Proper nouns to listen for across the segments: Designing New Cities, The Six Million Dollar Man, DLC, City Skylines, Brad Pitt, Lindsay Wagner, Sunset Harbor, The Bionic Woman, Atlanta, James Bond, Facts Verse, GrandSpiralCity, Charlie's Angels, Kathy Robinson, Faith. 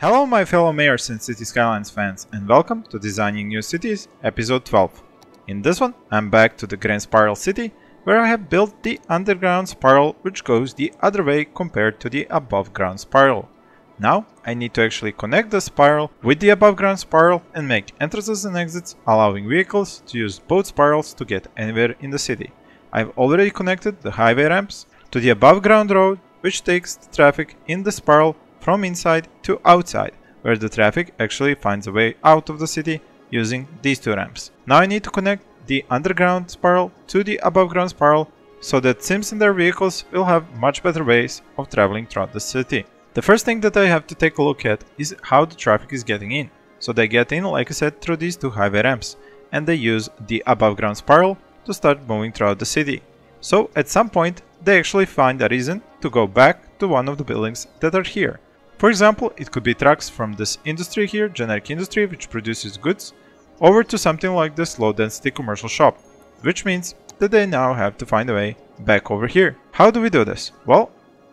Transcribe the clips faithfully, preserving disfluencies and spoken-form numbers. Hello my fellow mayors and City Skylines fans, and welcome to Designing New Cities episode twelve. In this one I'm back to the Grand Spiral City, where I have built the underground spiral which goes the other way compared to the above ground spiral. Now I need to actually connect the spiral with the above ground spiral and make entrances and exits, allowing vehicles to use both spirals to get anywhere in the city. I've already connected the highway ramps to the above ground road, which takes the traffic in the spiral from inside to outside, where the traffic actually finds a way out of the city using these two ramps. Now I need to connect the underground spiral to the above ground spiral so that Sims and their vehicles will have much better ways of traveling throughout the city. The first thing that I have to take a look at is how the traffic is getting in. So they get in, like I said, through these two highway ramps, and they use the above ground spiral to start moving throughout the city. So at some point they actually find a reason to go back to one of the buildings that are here. For example, it could be trucks from this industry here, generic industry, which produces goods, over to something like this low density commercial shop, which means that they now have to find a way back over here. How do we do this? Well,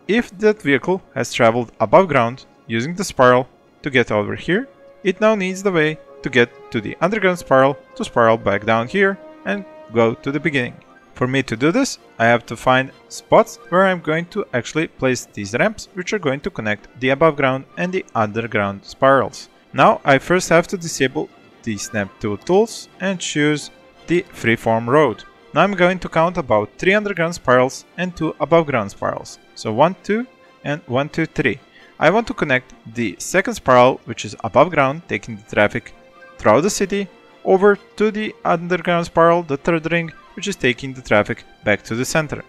if that vehicle has traveled above ground using the spiral to get over here, it now needs the way to get to the underground spiral to spiral back down here and go to the beginning. For me to do this, I have to find spots where I'm going to actually place these ramps, which are going to connect the above ground and the underground spirals. Now I first have to disable the snap two tools and choose the freeform road. Now I'm going to count about three underground spirals and two above ground spirals. So one, two and one, two, three. I want to connect the second spiral, which is above ground, taking the traffic throughout the city, over to the underground spiral, the third ring, which is taking the traffic back to the center.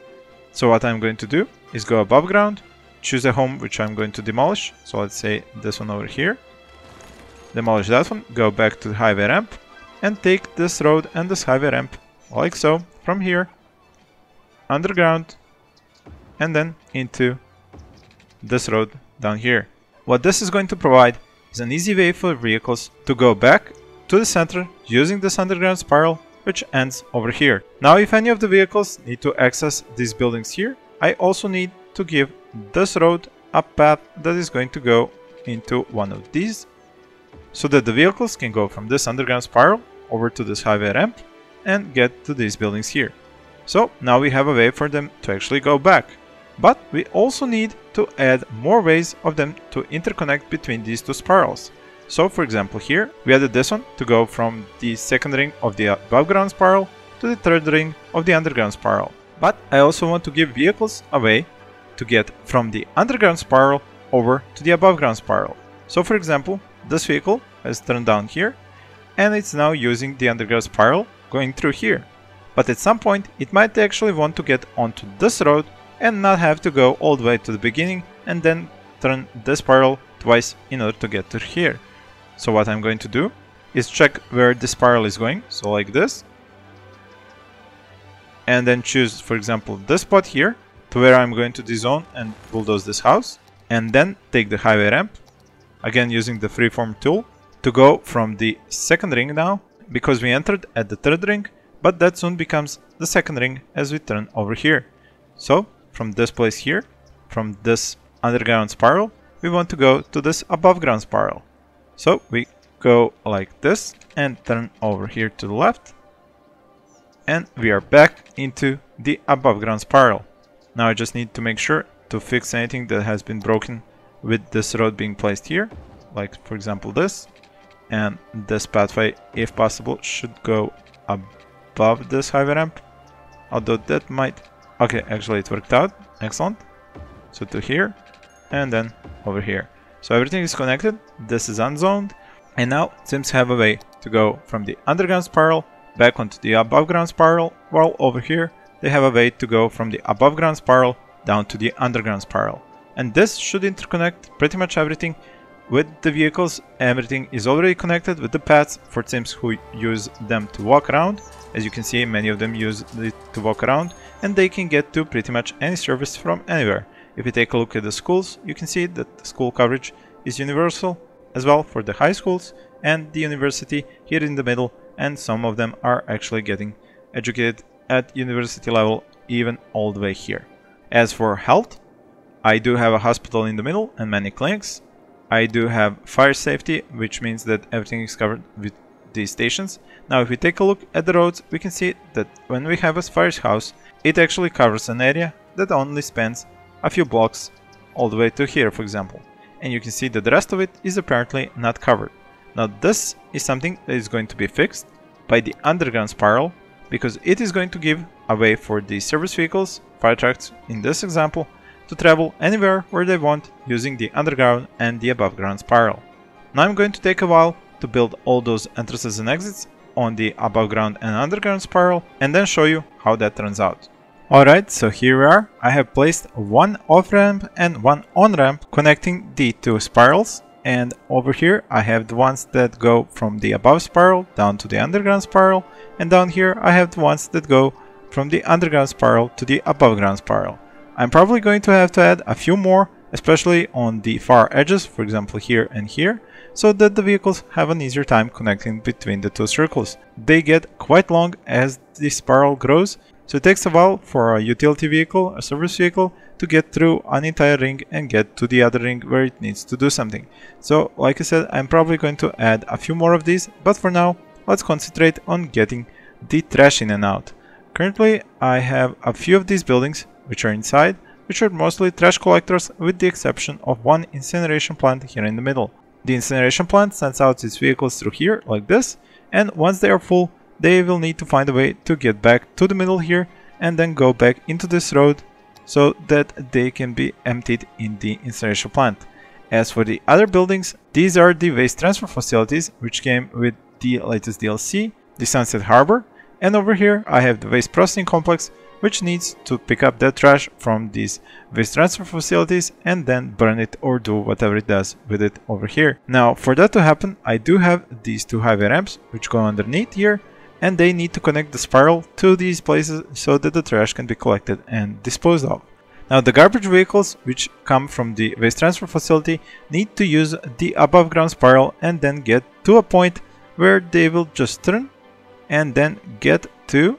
So what I'm going to do is go above ground, choose a home which I'm going to demolish. So let's say this one over here. Demolish that one, go back to the highway ramp and take this road and this highway ramp like so from here, underground, and then into this road down here. What this is going to provide is an easy way for vehicles to go back to the center using this underground spiral, which ends over here. Now if any of the vehicles need to access these buildings here, I also need to give this road a path that is going to go into one of these, so that the vehicles can go from this underground spiral over to this highway ramp and get to these buildings here. So now we have a way for them to actually go back. But we also need to add more ways of them to interconnect between these two spirals. So for example here, we added this one to go from the second ring of the above ground spiral to the third ring of the underground spiral. But I also want to give vehicles a way to get from the underground spiral over to the above ground spiral. So for example, this vehicle has turned down here and it's now using the underground spiral going through here. But at some point it might actually want to get onto this road and not have to go all the way to the beginning and then turn this spiral twice in order to get to here. So what I'm going to do is check where the spiral is going, so like this, and then choose for example this spot here to where I'm going to dezone and bulldoze this house, and then take the highway ramp, again using the freeform tool, to go from the second ring now, because we entered at the third ring, but that soon becomes the second ring as we turn over here. So from this place here, from this underground spiral, we want to go to this above ground spiral. So we go like this and turn over here to the left, and we are back into the above ground spiral. Now I just need to make sure to fix anything that has been broken with this road being placed here, like for example this, and this pathway if possible should go above this highway ramp, although that might... okay, actually it worked out, excellent. So to here and then over here. So everything is connected, this is unzoned, and now Sims have a way to go from the underground spiral back onto the above ground spiral, while over here they have a way to go from the above ground spiral down to the underground spiral. And this should interconnect pretty much everything with the vehicles. Everything is already connected with the paths for Sims who use them to walk around. As you can see, many of them use it to walk around, and they can get to pretty much any service from anywhere. If you take a look at the schools, you can see that the school coverage is universal as well for the high schools and the university here in the middle, and some of them are actually getting educated at university level even all the way here. As for health, I do have a hospital in the middle and many clinics, I do have fire safety, which means that everything is covered with these stations. Now if we take a look at the roads, we can see that when we have a firehouse, it actually covers an area that only spans a few blocks all the way to here, for example. And you can see that the rest of it is apparently not covered. Now this is something that is going to be fixed by the underground spiral, because it is going to give a way for the service vehicles, fire trucks in this example, to travel anywhere where they want using the underground and the above ground spiral. Now I'm going to take a while to build all those entrances and exits on the above ground and underground spiral and then show you how that turns out. Alright, so here we are. I have placed one off-ramp and one on-ramp connecting the two spirals, and over here I have the ones that go from the above spiral down to the underground spiral, and down here I have the ones that go from the underground spiral to the above ground spiral. I'm probably going to have to add a few more, especially on the far edges, for example here and here, so that the vehicles have an easier time connecting between the two circles. They get quite long as the spiral grows, so it takes a while for a utility vehicle, a service vehicle, to get through an entire ring and get to the other ring where it needs to do something. So, like I said, I'm probably going to add a few more of these, but for now, let's concentrate on getting the trash in and out. Currently, I have a few of these buildings which are inside, which are mostly trash collectors with the exception of one incineration plant here in the middle. The incineration plant sends out its vehicles through here, like this, and once they are full, they will need to find a way to get back to the middle here and then go back into this road so that they can be emptied in the incineration plant. As for the other buildings, these are the waste transfer facilities which came with the latest D L C, the Sunset Harbor, and over here I have the waste processing complex which needs to pick up the trash from these waste transfer facilities and then burn it or do whatever it does with it over here. Now for that to happen, I do have these two highway ramps which go underneath here, and they need to connect the spiral to these places so that the trash can be collected and disposed of. Now the garbage vehicles which come from the waste transfer facility need to use the above ground spiral and then get to a point where they will just turn and then get to,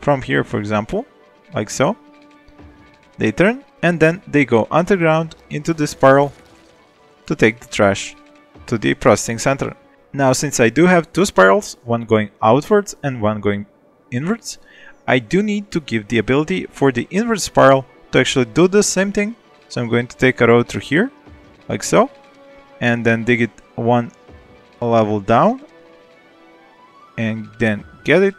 from here for example, like so. They turn and then they go underground into the spiral to take the trash to the processing center. Now, since I do have two spirals, one going outwards and one going inwards, I do need to give the ability for the inward spiral to actually do the same thing. So I'm going to take a road through here, like so, and then dig it one level down, and then get it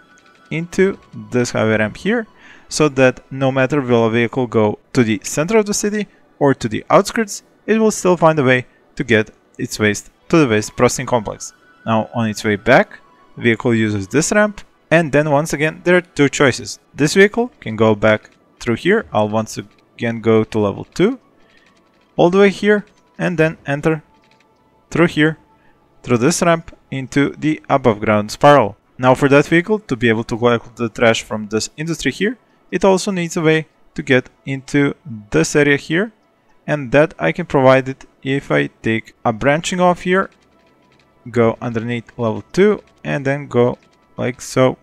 into this highway ramp here, so that no matter will a vehicle go to the center of the city or to the outskirts, it will still find a way to get its waste to the waste processing complex. Now on its way back, the vehicle uses this ramp, and then once again there are two choices. This vehicle can go back through here, I'll once again go to level two, all the way here, and then enter through here, through this ramp, into the above ground spiral. Now for that vehicle to be able to collect the trash from this industry here, it also needs a way to get into this area here, and that I can provide it if I take a branching off here, go underneath level two, and then go like so,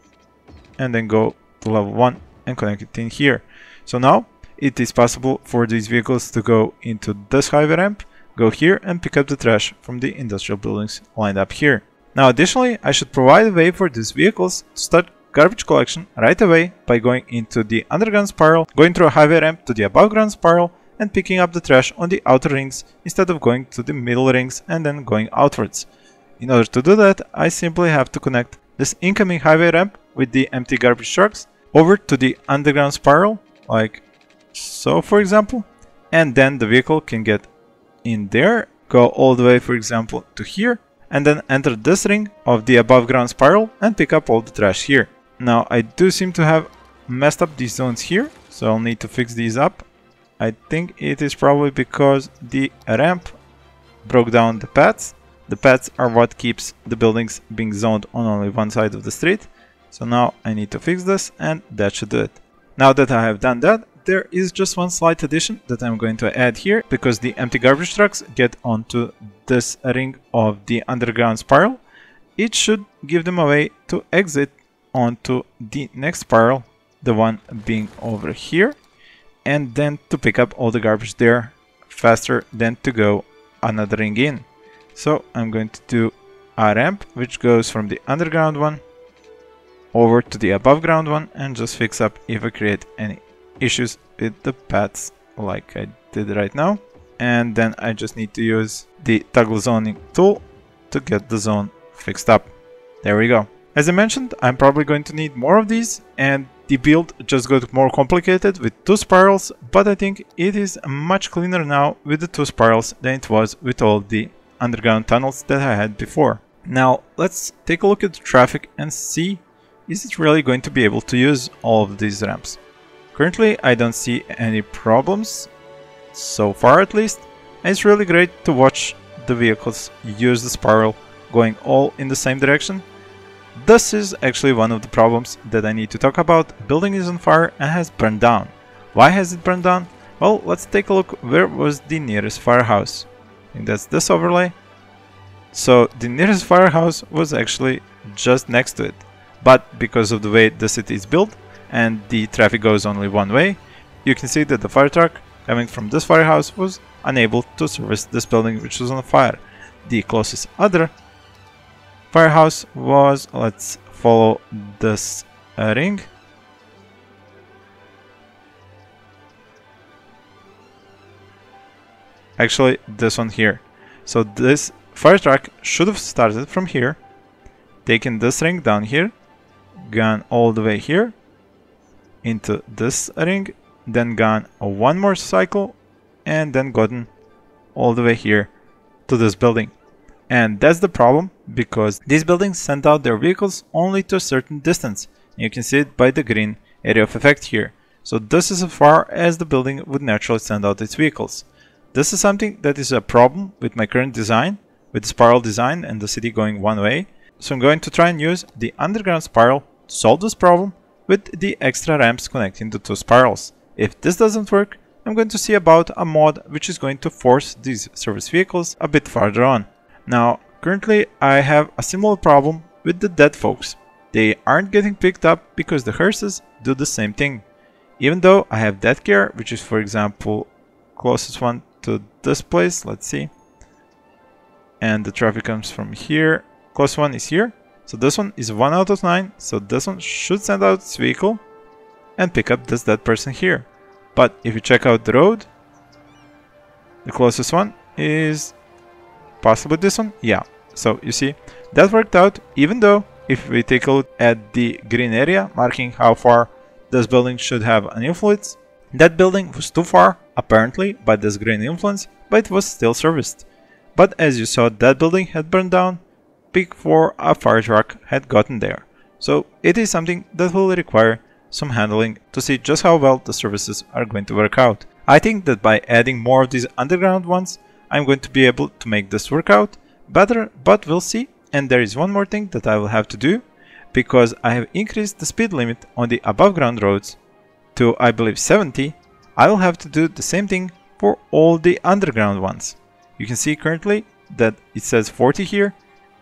and then go to level one and connect it in here. So now it is possible for these vehicles to go into this highway ramp, go here and pick up the trash from the industrial buildings lined up here. Now additionally, I should provide a way for these vehicles to start garbage collection right away by going into the underground spiral, going through a highway ramp to the above ground spiral, and picking up the trash on the outer rings instead of going to the middle rings and then going outwards. In order to do that, I simply have to connect this incoming highway ramp with the empty garbage trucks over to the underground spiral, like so for example, and then the vehicle can get in there, go all the way for example to here, and then enter this ring of the above ground spiral and pick up all the trash here. Now I do seem to have messed up these zones here, so I'll need to fix these up. I think it is probably because the ramp broke down the paths. The paths are what keeps the buildings being zoned on only one side of the street. So now I need to fix this, and that should do it. Now that I have done that, there is just one slight addition that I'm going to add here, because the empty garbage trucks get onto this ring of the underground spiral. It should give them a way to exit onto the next spiral, the one being over here, and then to pick up all the garbage there faster than to go another ring in. So I'm going to do a ramp which goes from the underground one over to the above ground one, and just fix up if I create any issues with the paths like I did right now. And then I just need to use the toggle zoning tool to get the zone fixed up. There we go. As I mentioned, I'm probably going to need more of these, and the build just got more complicated with two spirals, but I think it is much cleaner now with the two spirals than it was with all the underground tunnels that I had before. Now let's take a look at the traffic and see, is it really going to be able to use all of these ramps? Currently I don't see any problems, so far at least, and it's really great to watch the vehicles use the spiral going all in the same direction. This is actually one of the problems that I need to talk about. Building is on fire and has burned down. Why has it burned down? Well, let's take a look where was the nearest firehouse. I think that's this overlay. So the nearest firehouse was actually just next to it. But because of the way the city is built and the traffic goes only one way, you can see that the fire truck coming from this firehouse was unable to service this building which was on fire. The closest other firehouse was, let's follow this uh, ring. Actually, this one here. So this fire truck should have started from here, taken this ring down here, gone all the way here into this ring, then gone one more cycle, and then gotten all the way here to this building. And that's the problem, because these buildings send out their vehicles only to a certain distance. You can see it by the green area of effect here. So this is as far as the building would naturally send out its vehicles. This is something that is a problem with my current design, with the spiral design and the city going one way. So I'm going to try and use the underground spiral to solve this problem with the extra ramps connecting the two spirals. If this doesn't work, I'm going to see about a mod which is going to force these service vehicles a bit farther on. Now, currently I have a similar problem with the dead folks. They aren't getting picked up because the hearses do the same thing. Even though I have dead care, which is for example closest one to this place, let's see. And the traffic comes from here, closest one is here. So this one is one out of nine, so this one should send out its vehicle and pick up this dead person here. But if you check out the road, the closest one is possibly this one? Yeah. So you see, that worked out, even though if we take a look at the green area marking how far this building should have an influence, that building was too far apparently by this green influence, but it was still serviced. But as you saw, that building had burned down before a fire truck had gotten there. So it is something that will require some handling to see just how well the services are going to work out. I think that by adding more of these underground ones, I'm going to be able to make this work out better, but we'll see. And there is one more thing that I will have to do, because I have increased the speed limit on the above ground roads to, I believe, seventy. I will have to do the same thing for all the underground ones. You can see currently that it says forty here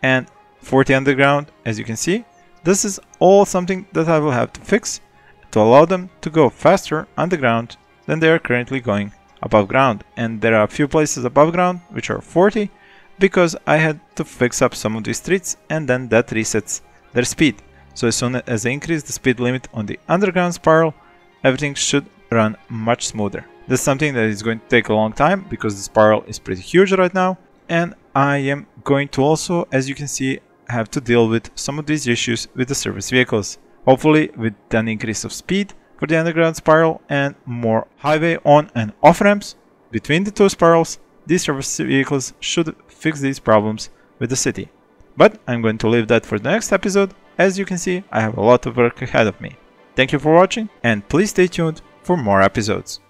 and forty underground, as you can see. This is all something that I will have to fix to allow them to go faster underground than they are currently going above ground. And there are a few places above ground which are forty, because I had to fix up some of these streets, and then that resets their speed. So as soon as I increase the speed limit on the underground spiral, everything should run much smoother. This is something that is going to take a long time because the spiral is pretty huge right now, and I am going to also, as you can see, have to deal with some of these issues with the service vehicles. Hopefully with an increase of speed for the underground spiral and more highway on and off ramps between the two spirals, these service vehicles should fix these problems with the city. But I'm going to leave that for the next episode. As you can see, I have a lot of work ahead of me. Thank you for watching, and please stay tuned for more episodes.